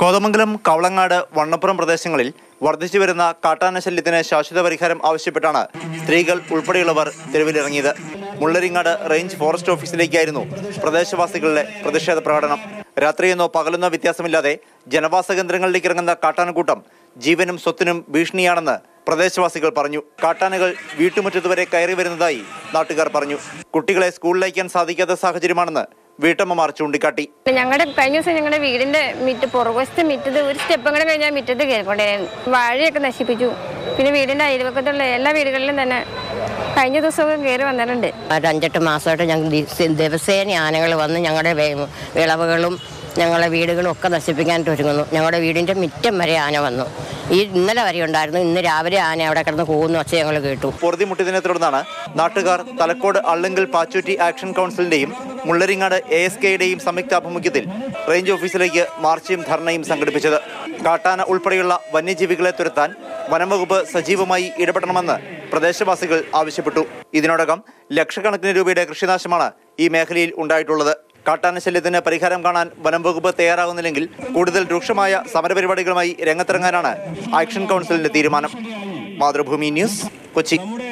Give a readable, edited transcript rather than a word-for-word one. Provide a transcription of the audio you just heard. കോതമംഗലം കവളങ്ങാട് വണ്ണപ്പുറം പ്രദേശങ്ങളിൽ വർദ്ധിച്ചു വരുന്ന കാട്ടാന ശല്യത്തിന് ശാശ്വത പരിഹാരം ആവശ്യപ്പെട്ടാണ് സ്ത്രീകൾ ഉൾപ്പെടെയുള്ളവർ തെരുവിലിറങ്ങിയത്. മുളളരിങ്ങാട് റേഞ്ച് ഫോറസ്റ്റ് ഓഫീസിലേക്കായിരുന്നു പ്രദേശവാസികളുടെ പ്രതിഷേധ പ്രകടനം. രാത്രിയെന്നോ പകലെന്നോ വ്യത്യാസമില്ലാതെ ജനവാസ കേന്ദ്രങ്ങളിലേക്ക് ഇറങ്ങുന്ന കാട്ടാനക്കൂട്ടം ജീവനും സ്വത്തിനും ഭീഷണിയാണെന്ന് പ്രദേശവാസികൾ പറഞ്ഞു. കാട്ടാനകൾ വീട്ടുമുറ്റത്തുവരെ കയറി വരുന്നതായി നാട്ടുകാർ പറഞ്ഞു. കുട്ടികളെ സ്കൂളിലയക്കാൻ സാധിക്കാത്ത സാഹചര്യമാണെന്ന് വീട്ടമ്മമാർ ചൂണ്ടിക്കാട്ടി. ഞങ്ങളുടെ കഴിഞ്ഞ ദിവസം ഞങ്ങളുടെ വീടിന്റെ പുറകുവശത്തെ മിറ്റത്ത് ഒരു സ്റ്റെപ്പും കൂടെ കഴിഞ്ഞാൽ മിറ്റത്ത് കയറിക്കൊണ്ടായിരുന്നു. വാഴയൊക്കെ നശിപ്പിച്ചു. പിന്നെ വീടിന്റെ അയൽവക്കത്തുള്ള എല്ലാ വീടുകളിലും തന്നെ കഴിഞ്ഞ ദിവസമൊക്കെ കയറി വന്നിട്ടുണ്ട്. 5-8 മാസമായിട്ട് ഞങ്ങൾ ദിവസേന ആനകൾ വന്ന് ഞങ്ങളുടെ വിളവുകളും ഞങ്ങളുടെ വീടുകളും ഒക്കെ നശിപ്പിക്കാനായിട്ട് ഒരുങ്ങുന്നു. ഞങ്ങളുടെ വീടിന്റെ മിറ്റം വരെ ആന വന്നു. ഇന്നലെ വരെ ഉണ്ടായിരുന്നു. ഇന്ന് രാവിലെ ആന അവിടെ കിടന്ന് പോകുന്നു ഒച്ച ഞങ്ങൾ കേട്ടു. പൊറുതിമുട്ടിയതിനെ തുടർന്നാണ് നാട്ടുകാർ തലക്കോട് അള്ളങ്കൽ പാച്ചൂറ്റി ആക്ഷൻ കൗൺസിലിന്റെയും മുളളരിങ്ങാട് ASKയുടെയും സംയുക്താഭിമുഖ്യത്തിൽ റേഞ്ച് ഓഫീസിലേക്ക് മാർച്ചും ധർണയും സംഘടിപ്പിച്ചത്. കാട്ടാന ഉൾപ്പെടെയുള്ള വന്യജീവികളെ തുരത്താൻ വനംവകുപ്പ് സജീവമായി ഇടപെടണമെന്ന് പ്രദേശവാസികൾ ആവശ്യപ്പെട്ടു. ഇതിനോടകം ലക്ഷക്കണക്കിന് രൂപയുടെ കൃഷിനാശമാണ് ഈ മേഖലയിൽ ഉണ്ടായിട്ടുള്ളത്. കാട്ടാന ശല്യത്തിന് പരിഹാരം കാണാൻ വനംവകുപ്പ് തയ്യാറാകുന്നില്ലെങ്കിൽ കൂടുതൽ രൂക്ഷമായ സമരപരിപാടികളുമായി രംഗത്തിറങ്ങാനാണ് ആക്ഷൻ കൗൺസിലിന്റെ തീരുമാനം. മാതൃഭൂമി ന്യൂസ്, കൊച്ചി.